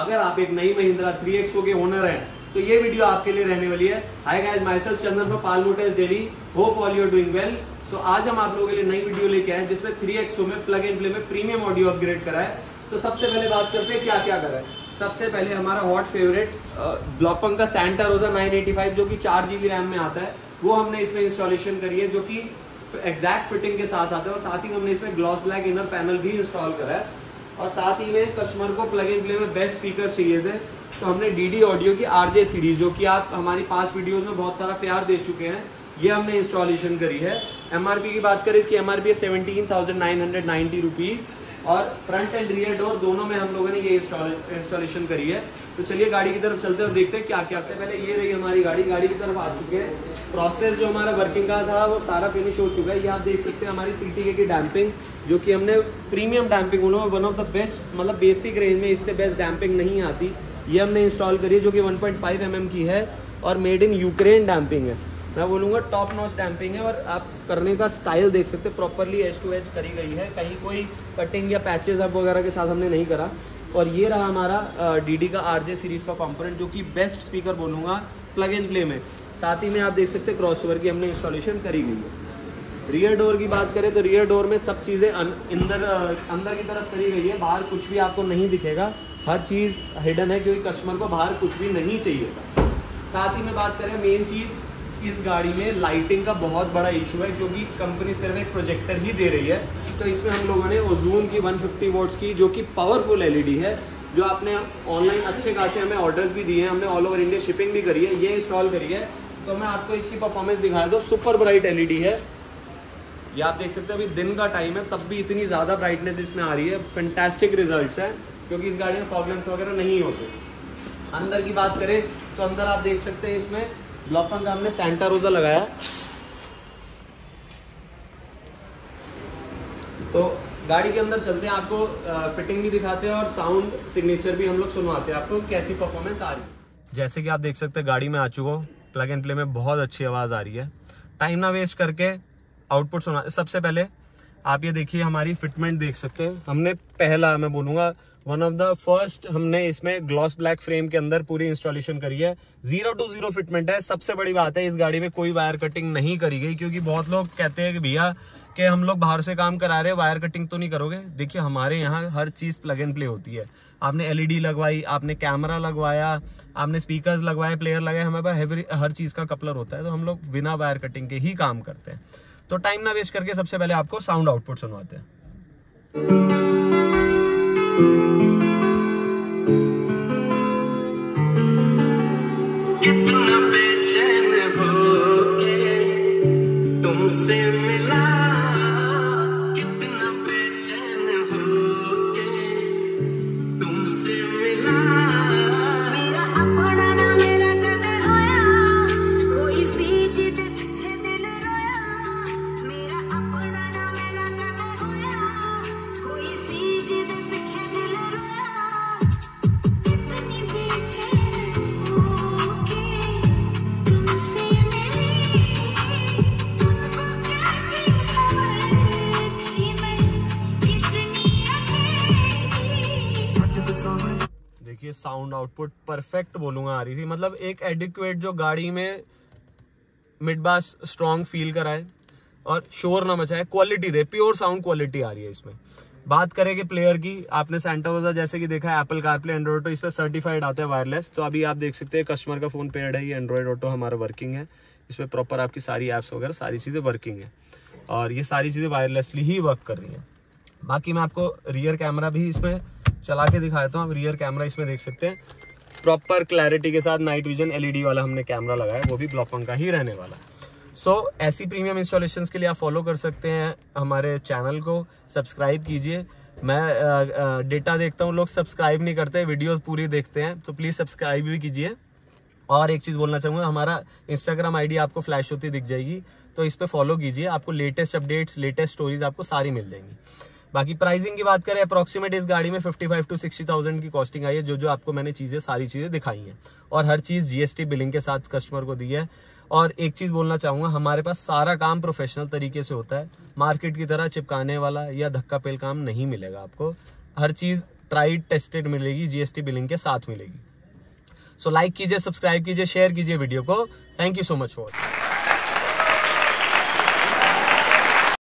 अगर आप एक नई महिंद्रा 3XO के ओनर हैं तो ये वीडियो आपके लिए रहने वाली है। Hi guys, myself Chandan from Pal motors Delhi, hope all you are doing well. So आज हम आप लोगों के लिए नई वीडियो लेके आए जिसमें 3XO में प्लग एंड प्ले में प्रीमियम ऑडियो अपग्रेड करा है। तो सबसे पहले बात करते हैं क्या क्या करा है। सबसे पहले हमारा हॉट फेवरेट ब्लॉपंक का सेंटा रोजा 985 जो कि 4GB रैम में आता है, वो हमने इसमें इंस्टॉलेशन करी है जो कि एग्जैक्ट फिटिंग के साथ आता है। और साथ ही हमने इसमें ग्लॉस ब्लैक इनर पैनल भी इंस्टॉल करा है। और साथ ही में कस्टमर को प्लग एंड प्ले में बेस्ट स्पीकर सीरीज है तो हमने DD ऑडियो की RJ सीरीज जो कि आप हमारी पास वीडियोस में बहुत सारा प्यार दे चुके हैं, ये हमने इंस्टॉलेशन करी है। MRP की बात करें, इसकी MRP है 17,990 रुपीज़ और फ्रंट एंड रियर डोर दोनों में हम लोगों ने ये इंस्टॉलेशन करी है। तो चलिए गाड़ी की तरफ चलते हैं और देखते हैं क्या क्या। सबसे पहले ये रही हमारी गाड़ी की तरफ आ चुके हैं। प्रोसेस जो हमारा वर्किंग का था वो सारा फिनिश हो चुका है। ये आप देख सकते हैं हमारी CTK की डैम्पिंग जो कि हमने प्रीमियम डैम्पिंग, उन्होंने वन ऑफ द बेस्ट, मतलब बेसिक रेंज में इससे बेस्ट डैम्पिंग नहीं आती, ये हमने इंस्टॉल करी है जो कि 1.5 mm की है और मेड इन यूक्रेन डैम्पिंग है। मैं बोलूँगा टॉप नॉच डैम्पिंग है और आप करने का स्टाइल देख सकते हैं, प्रॉपरली एज टू एज करी गई है, कहीं कोई कटिंग या पैचेस अप वगैरह के साथ हमने नहीं करा। और ये रहा हमारा DD का RJ सीरीज़ का कंपोनेंट जो कि बेस्ट स्पीकर बोलूँगा प्लग एंड प्ले में। साथ ही में आप देख सकते हैं क्रॉसओवर की हमने इंस्टॉलेशन करी गई है। रियर डोर की बात करें तो रियर डोर में सब चीज़ें अंदर की तरफ करी गई है, बाहर कुछ भी आपको नहीं दिखेगा, हर चीज़ हिडन है क्योंकि कस्टमर को बाहर कुछ भी नहीं चाहिए था। साथ ही में बात करें, मेन चीज़ इस गाड़ी में लाइटिंग का बहुत बड़ा इशू है क्योंकि कंपनी सिर्फ एक प्रोजेक्टर ही दे रही है। तो इसमें हम लोगों ने ओजूम की 150 वॉट्स की जो कि पावरफुल LED है जो आपने ऑनलाइन अच्छे खासे हमें ऑर्डर्स भी दिए हैं, हमने ऑल ओवर इंडिया शिपिंग भी करी है, ये इंस्टॉल करी है। तो मैं आपको इसकी परफॉर्मेंस दिखा दूँ, सुपर ब्राइट LED है, ये आप देख सकते हैं। अभी दिन का टाइम है तब भी इतनी ज़्यादा ब्राइटनेस इसमें आ रही है, फैंटास्टिक रिजल्ट है क्योंकि इस गाड़ी में प्रॉब्लम्स वगैरह नहीं होते। अंदर की बात करें तो अंदर आप देख सकते हैं इसमें ब्लॉपन का हमने सेंटा रोजा लगाया। तो गाड़ी के अंदर चलते हैं, आपको फिटिंग भी दिखाते हैं और साउंड सिग्नेचर भी हम लोग सुनवाते हैं आपको कैसी परफॉर्मेंस आ रही है। जैसे कि आप देख सकते हैं गाड़ी में आ चुका हूँ, प्लग एंड प्ले में बहुत अच्छी आवाज़ आ रही है। टाइम ना वेस्ट करके आउटपुट सुना। सबसे पहले आप ये देखिए हमारी फिटमेंट देख सकते हैं, हमने पहला, मैं बोलूँगा वन ऑफ द फर्स्ट, हमने इसमें ग्लॉस ब्लैक फ्रेम के अंदर पूरी इंस्टॉलेशन करी है। 0 to 0 फिटमेंट है। सबसे बड़ी बात है इस गाड़ी में कोई वायर कटिंग नहीं करी गई क्योंकि बहुत लोग कहते हैं कि भैया कि हम लोग बाहर से काम करा रहे हैं, वायर कटिंग तो नहीं करोगे। देखिए हमारे यहाँ हर चीज़ प्लग एंड प्ले होती है। आपने LED लगवाई, आपने कैमरा लगवाया, आपने स्पीकर्स लगवाए, प्लेयर लगाए, हमारे पास हर चीज़ का कपलर होता है, तो हम लोग बिना वायर कटिंग के ही काम करते हैं। तो टाइम ना वेस्ट करके सबसे पहले आपको साउंड आउटपुट सुनवाते हैं। देखिए साउंड आउटपुट परफेक्ट बोलूँगा आ रही थी, मतलब एक एडिक्वेट जो गाड़ी में मिड बास स्ट्रॉन्ग फील कराए और शोर ना मचाए, क्वालिटी दे, प्योर साउंड क्वालिटी आ रही है इसमें। बात करें कि प्लेयर की, आपने सेंटा रोजा जैसे कि देखा है एप्पल कारप्ले, एंड्रॉइड ऑटो इस पर सर्टिफाइड आता है वायरलेस। तो अभी आप देख सकते हैं कस्टमर का फ़ोन पेड है, ये एंड्रॉइड ऑटो हमारा वर्किंग है, इसमें प्रॉपर आपकी सारी ऐप्स वगैरह सारी चीज़ें वर्किंग है और ये सारी चीज़ें वायरलेसली ही वर्क कर रही हैं। बाकी मैं आपको रियर कैमरा भी इसमें चला के दिखा देता हूँ। आप रियर कैमरा इसमें देख सकते हैं, प्रॉपर क्लैरिटी के साथ नाइट विजन LED वाला हमने कैमरा लगाया, वो भी ब्लॉपंक का ही रहने वाला। सो ऐसी प्रीमियम इंस्टॉलेशंस के लिए आप फॉलो कर सकते हैं हमारे चैनल को, सब्सक्राइब कीजिए। मैं डेटा देखता हूँ लोग सब्सक्राइब नहीं करते, वीडियोस पूरी देखते हैं, तो प्लीज़ सब्सक्राइब भी कीजिए। और एक चीज़ बोलना चाहूँगा, हमारा इंस्टाग्राम ID आपको फ्लैश होती दिख जाएगी, तो इस पर फॉलो कीजिए, आपको लेटेस्ट अपडेट्स, लेटेस्ट स्टोरीज आपको सारी मिल जाएंगी। बाकी प्राइसिंग की बात करें, अप्रॉक्सीमेट इस गाड़ी में 55,000 to 60,000 की कॉस्टिंग आई है, जो आपको मैंने चीज़ें सारी चीज़ें दिखाई हैं और हर चीज़ GST बिलिंग के साथ कस्टमर को दी है। और एक चीज़ बोलना चाहूँगा, हमारे पास सारा काम प्रोफेशनल तरीके से होता है, मार्केट की तरह चिपकाने वाला या धक्का पेल काम नहीं मिलेगा आपको, हर चीज़ ट्राइड टेस्टेड मिलेगी, जीएसटी बिलिंग के साथ मिलेगी। सो लाइक कीजिए, सब्सक्राइब कीजिए, शेयर कीजिए वीडियो को। Thank you so much for